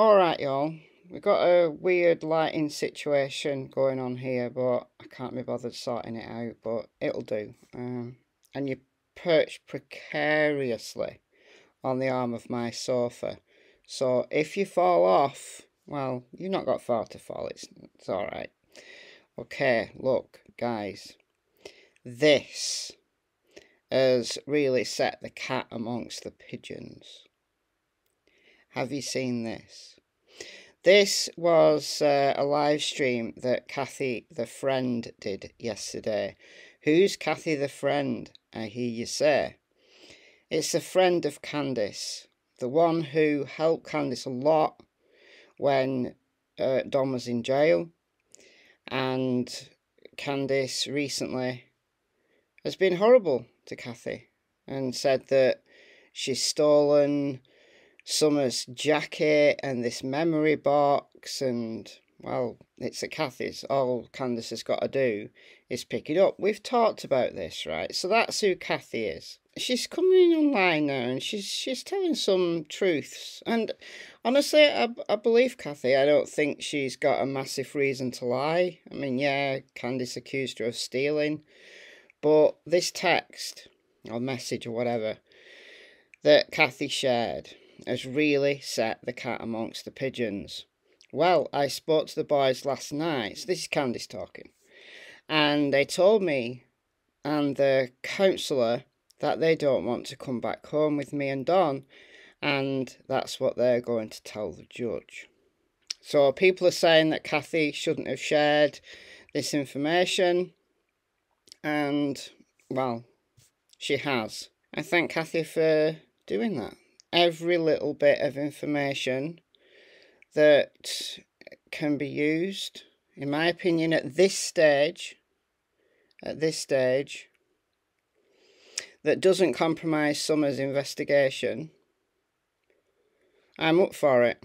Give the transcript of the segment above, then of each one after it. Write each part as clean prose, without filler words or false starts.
Alright, y'all. We've got a weird lighting situation going on here, but I can't be bothered sorting it out, but it'll do. And you're perched precariously on the arm of my sofa. So if you fall off, well, you've not got far to fall. It's alright. Okay, look, guys. This has really set the cat amongst the pigeons. Have you seen this? This was a live stream that CathyTheFriend did yesterday. Who's CathyTheFriend, I hear you say? It's a friend of Candus, the one who helped Candus a lot when Don was in jail. And Candus recently has been horrible to Cathy and said that she's stolen Summer's jacket and this memory box, and well, it's at Cathy's. All Candus has got to do is pick it up. We've talked about this, right? So that's who Cathy is. She's coming in online now, and she's telling some truths. And honestly, I believe Cathy. I don't think she's got a massive reason to lie. I mean, yeah, Candus accused her of stealing, but this text or message or whatever that Cathy shared has really set the cat amongst the pigeons. Well, I spoke to the boys last night, so this is Candus talking, and they told me and the counsellor that they don't want to come back home with me and Don, and that's what they're going to tell the judge. So people are saying that Cathy shouldn't have shared this information, and, well, she has. I thank Cathy for doing that. Every little bit of information that can be used, in my opinion, at this stage, that doesn't compromise Summer's investigation, I'm up for it.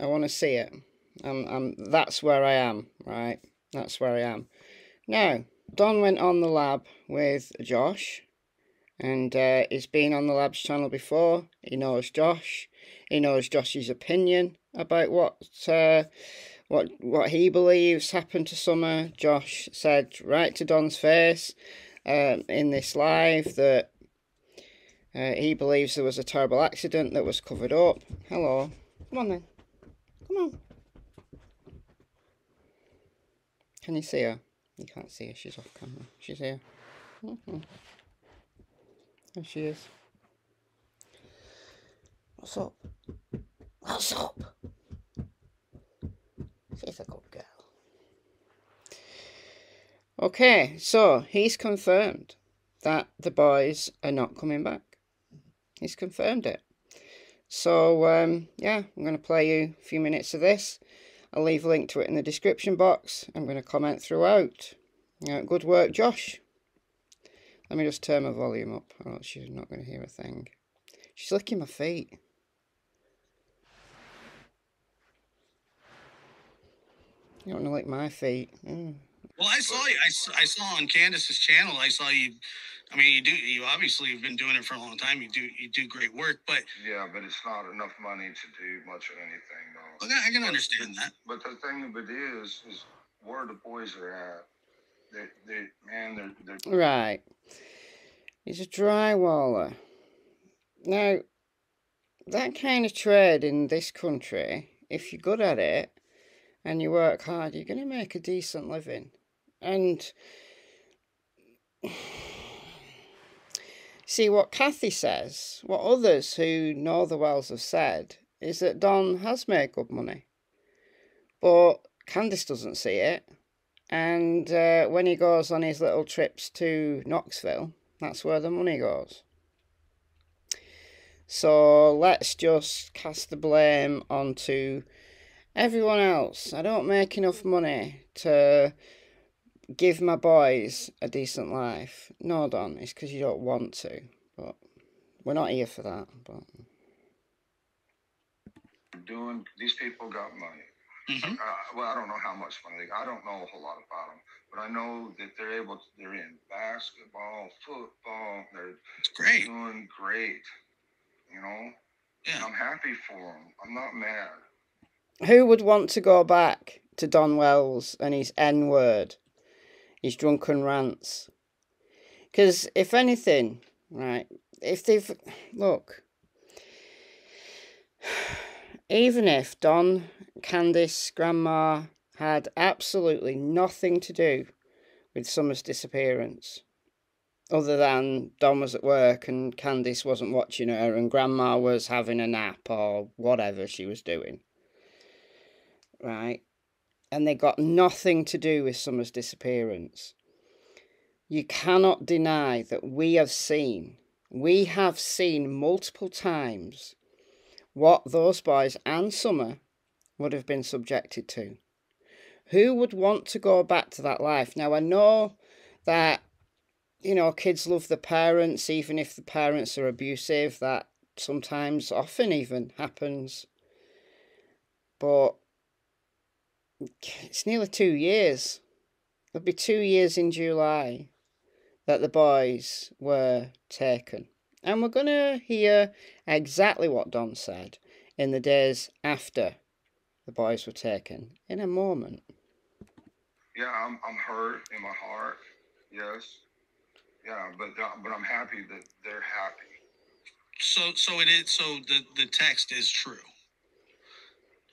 I want to see it. That's where I am, right? That's where I am. Now, Don went on the lab with Josh, and he's been on the lab's channel before. He knows Josh. He knows Josh's opinion about what he believes happened to Summer. Josh said right to Don's face in this live that he believes there was a terrible accident that was covered up. Hello. Come on then. Come on. Can you see her? You can't see her. She's off camera. She's here. Mm-hmm. There she is. What's up? What's up? She's a good girl. Okay, so he's confirmed that the boys are not coming back. He's confirmed it. So, yeah, I'm going to play you a few minutes of this. I'll leave a link to it in the description box. I'm going to comment throughout. Good work, Josh. Let me just turn my volume up, or else she's not going to hear a thing. She's licking my feet. You don't want to lick my feet. Mm. Well, I saw you. I saw on Candus's channel. I saw you. I mean, you do. You obviously have been doing it for a long time. You do great work, but yeah, but it's not enough money to do much of anything, though. Well, I can understand that. But the thing of it is where the boys are at. They're right. He's a drywaller. Now, that kind of trade in this country, if you're good at it and you work hard, you're going to make a decent living. And see, what Cathy says, what others who know the Wells have said, is that Don has made good money. But Candus doesn't see it. And when he goes on his little trips to Knoxville, that's where the money goes. So let's just cast the blame onto everyone else. I don't make enough money to give my boys a decent life. No, Don, it's because you don't want to. But we're not here for that. But these people got money. Mm-hmm. Well, I don't know how much money. I don't know a whole lot about them, but I know that they're able to. They're in basketball, football. They're doing great. You know, yeah. I'm happy for them. I'm not mad. Who would want to go back to Don Wells and his N-word, his drunken rants? Because if anything, right, if they've... Look, even if Don, Candice, Grandma had absolutely nothing to do with Summer's disappearance, other than Don was at work and Candice wasn't watching her and Grandma was having a nap or whatever she was doing, right, and they got nothing to do with Summer's disappearance, you cannot deny that we have seen multiple times what those boys and Summer would have been subjected to. Who would want to go back to that life? Now, I know that, you know, kids love the parents, even if the parents are abusive. That sometimes, often even, happens. But it's nearly 2 years. It'll be 2 years in July that the boys were taken. And we're going to hear exactly what Don said in the days after the boys were taken in a moment. Yeah, I'm hurt in my heart, yes. Yeah, but I'm happy that they're happy. So it is. So the text is true.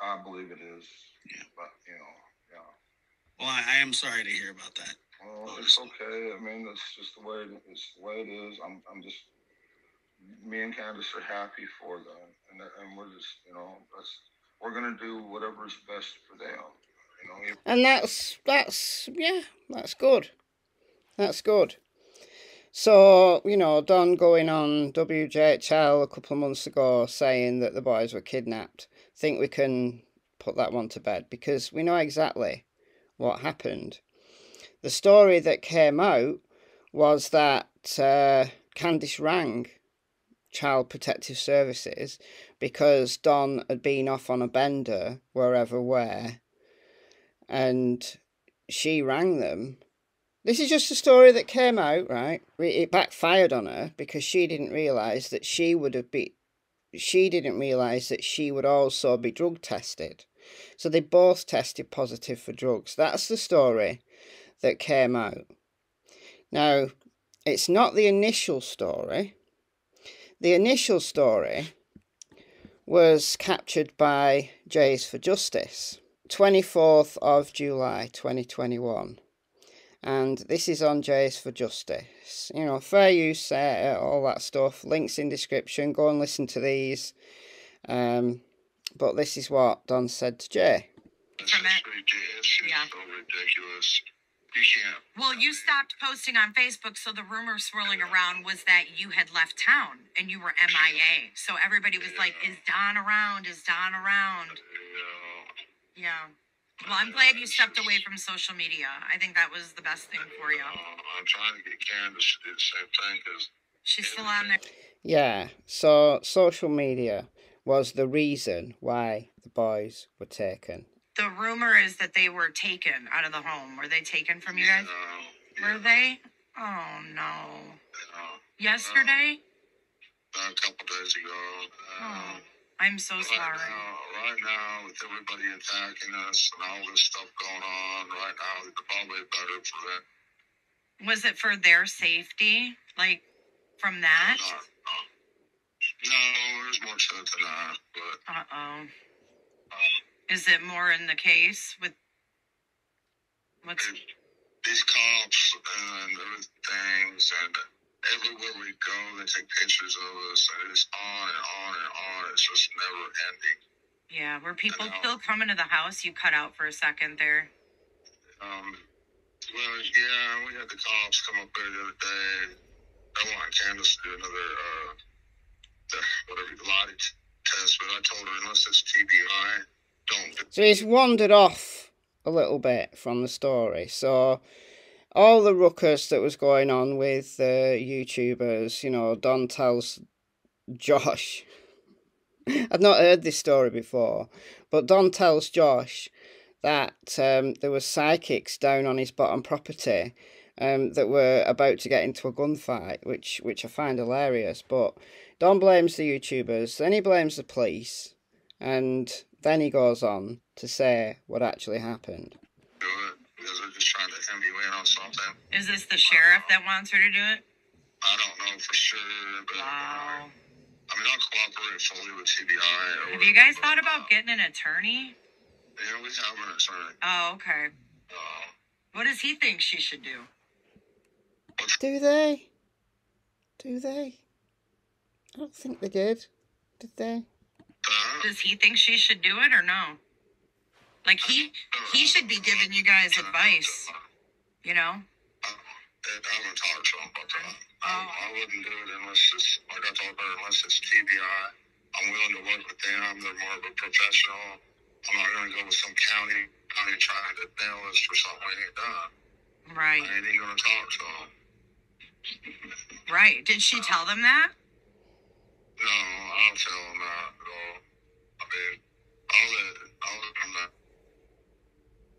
I believe it is. Yeah, but you know, yeah. Well, I am sorry to hear about that. Well, it's okay. I mean, that's just the way it is. I'm just, me and Candice are happy for them, and we're just, you know, we're gonna do whatever's best for them. You know. And that's good. That's good. So, you know, Don going on WJHL a couple of months ago saying that the boys were kidnapped, I think we can put that one to bed because we know exactly what happened. The story that came out was that Candice rang Child Protective Services because Don had been off on a bender wherever, and she rang them. This is just a story that came out, right? It backfired on her because she didn't realise that she would also be drug tested. So they both tested positive for drugs. That's the story that came out. Now, it's not the initial story. The initial story was captured by Jays for Justice, 24th of July 2021. And this is on Jays for Justice. You know, fair use, all that stuff. Links in description. Go and listen to these. But this is what Don said to Jay. It's so ridiculous. You can't. Well, you stopped posting on Facebook, so the rumor swirling around was that you had left town and you were MIA. So everybody was like, is Don around? Is Don around? No. Yeah. Well, I'm glad you stepped away from social media. I think that was the best thing for you. I'm trying to get Candice to do the same thing because she's still on there. Yeah, so social media was the reason why the boys were taken. The rumor is that they were taken out of the home. Were they taken from you guys? No. Were they? Oh, no. Yesterday? No, a couple days ago. Oh. I'm so sorry. Right now, with everybody attacking us and all this stuff going on, right now, it's probably better for them. Was it for their safety? Like, from that? No, there's more to it than that, but... Uh-oh. Is it more in the case with... What's... These cops and things and... Everywhere we go, they take pictures of us, and it's on and on and on. It's just never ending. Yeah, were people still coming to the house? You cut out for a second there. Well, yeah, we had the cops come up there the other day. They wanted Candice to do another, lie test, but I told her, unless it's TBI, don't do it. So he's wandered off a little bit from the story, so... All the ruckus that was going on with YouTubers, you know, Don tells Josh. I've not heard this story before, but Don tells Josh that there were psychics down on his bottom property that were about to get into a gunfight, which I find hilarious. But Don blames the YouTubers, then he blames the police, and Then he goes on to say what actually happened. Do it because they're just trying to hem you in on something. Is this the sheriff that wants her to do it? I don't know for sure, but wow. I mean, I'll cooperate fully with TBI. Have you guys thought about getting an attorney? Yeah, we have an attorney. Oh, okay. What does he think she should do? Do they? Do they? I don't think they did. Did they? Does he think she should do it or no? Like, he should be giving you guys advice, you know? I would talk to him about that. I wouldn't do it unless it's, like I told her, unless it's TBI. I'm willing to work with them. They're more of a professional. I'm not going to go with some county trying to nail us for something we ain't done. Right. I ain't going to talk to them. Right. Did she tell them that? No, I don't tell them that at all. I mean, I'll let them know.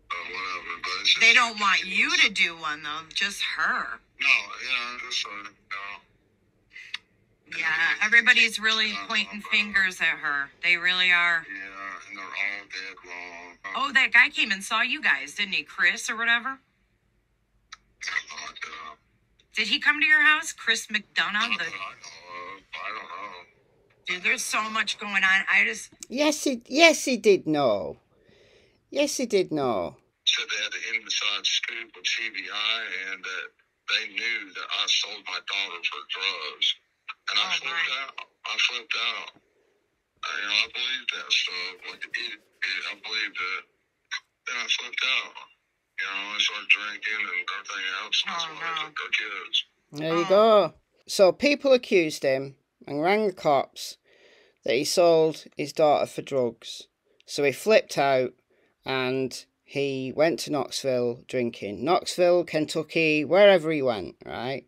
Whatever, but it's just, they don't want you to do one, though. Just her. No, yeah, just her. No. Yeah, everybody's really pointing fingers at her. They really are. Yeah, and they're all dead wrong. Oh, that guy came and saw you guys, didn't he? Chris or whatever? Did he come to your house? Chris McDonough? I don't know. Dude, there's so much going on. I just... Yes, he did know. Yes, he did know. Said they had an inside scoop with TBI and that they knew that I sold my daughter for drugs. And I flipped out. You know, I believed that stuff. Like, I believed it. Then I flipped out. You know, I started drinking and everything else. That's why I took our kids. There you go. So people accused him and rang the cops that he sold his daughter for drugs. So he flipped out and he went to Knoxville drinking. Knoxville, Kentucky, wherever he went, right?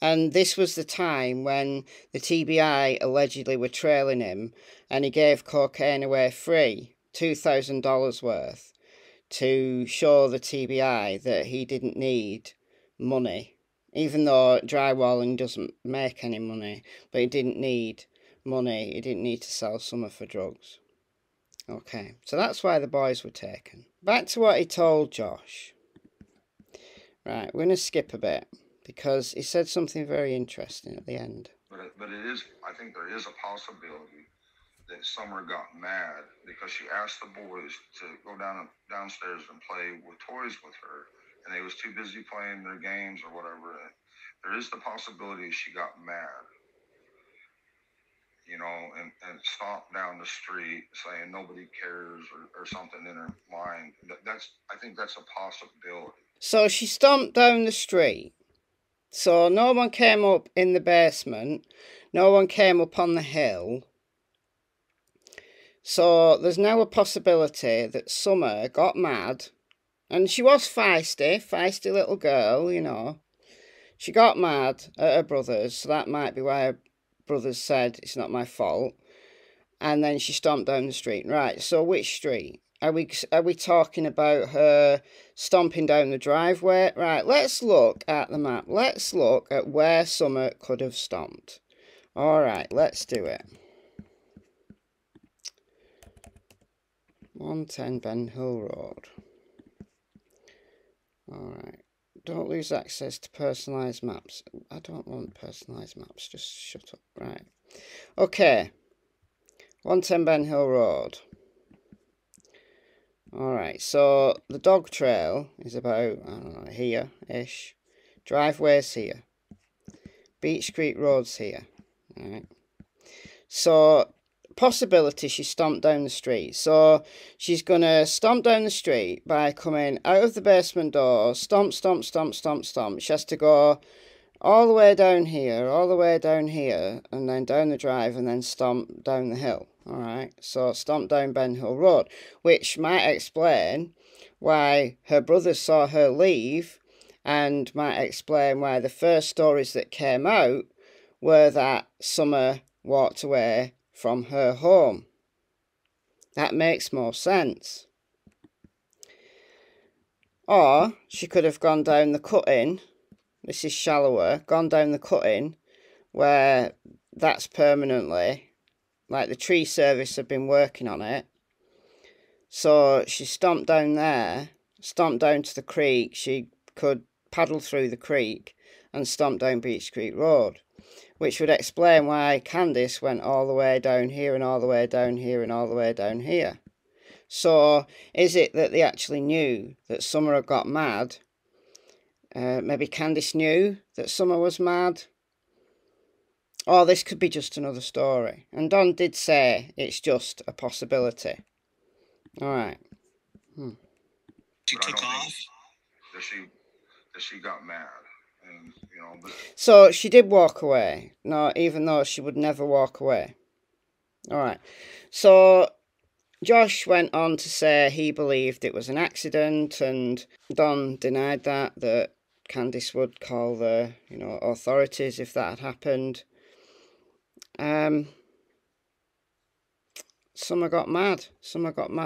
And this was the time when the TBI allegedly were trailing him and he gave cocaine away free, $2,000 worth, to show the TBI that he didn't need money, even though drywalling doesn't make any money, but he didn't need money. He didn't need to sell Summer for drugs. Okay, so that's why the boys were taken. Back to what he told Josh. Right, we're going to skip a bit because he said something very interesting at the end. But it is, I think there is a possibility that Summer got mad because she asked the boys to go downstairs and play with toys with her, and they was too busy playing their games or whatever. There is the possibility she got mad. You know, and stomp down the street saying nobody cares or something in her mind. I think that's a possibility. So she stomped down the street. So no one came up in the basement. No one came up on the hill. So there's now a possibility that Summer got mad. And she was feisty little girl, you know. She got mad at her brothers. So that might be why her brothers said, it's not my fault. And then she stomped down the street. Right, so which street? Are we talking about her stomping down the driveway? Right, let's look at the map. Let's look at where Summer could have stomped. All right, let's do it. 110 Ben Hill Road. All right. Don't lose access to personalised maps. I don't want personalised maps. Just shut up. Right. Okay. 110 Ben Hill Road. Alright, so the dog trail is about, I don't know, here-ish. Driveway's here. Beach Creek Road's here. Alright. So, possibility she stomped down the street. So she's gonna stomp down the street by coming out of the basement door, stomp. She has to go all the way down here, and then down the drive, and then stomp down the hill. All right, so stomp down Ben Hill Road, which might explain why her brother saw her leave, and might explain why the first stories that came out were that Summer walked away from her home. That makes more sense. Or she could have gone down the cut-in. This is shallower. Gone down the cut-in where that's permanently. Like the tree service have been working on it. So she stomped down there, stomped down to the creek. She could paddle through the creek and stomped down Beach Creek Road, which would explain why Candus went all the way down here and all the way down here and all the way down here. So is it that they actually knew that Summer had got mad? Maybe Candus knew that Summer was mad? Or this could be just another story. And Don did say it's just a possibility. Alright. She took off. That she got mad. And, you know, but... So she did walk away. No, even though she would never walk away. Alright. So Josh went on to say he believed it was an accident, and Don denied that Candus would call the, you know, authorities if that had happened. Summer got mad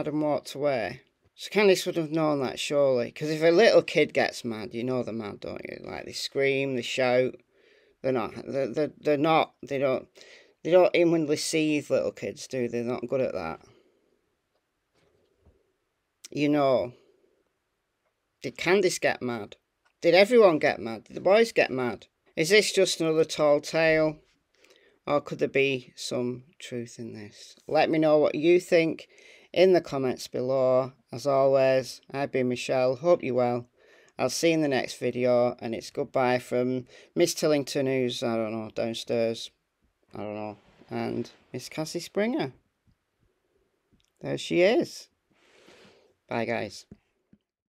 and walked away. So Candus would have known that, surely, because if a little kid gets mad, you know they're mad, don't you? Like, they scream, they shout. They don't inwardly seethe, little kids, do they? They're not good at that. You know, did Candus get mad? Did everyone get mad? Did the boys get mad? Is this just another tall tale? Or could there be some truth in this? Let me know what you think in the comments below. As always, I've been Michelle. Hope you're well. I'll see you in the next video. And it's goodbye from Miss Tillington, who's, I don't know, downstairs. I don't know. And Miss Cassie Springer. There she is. Bye, guys.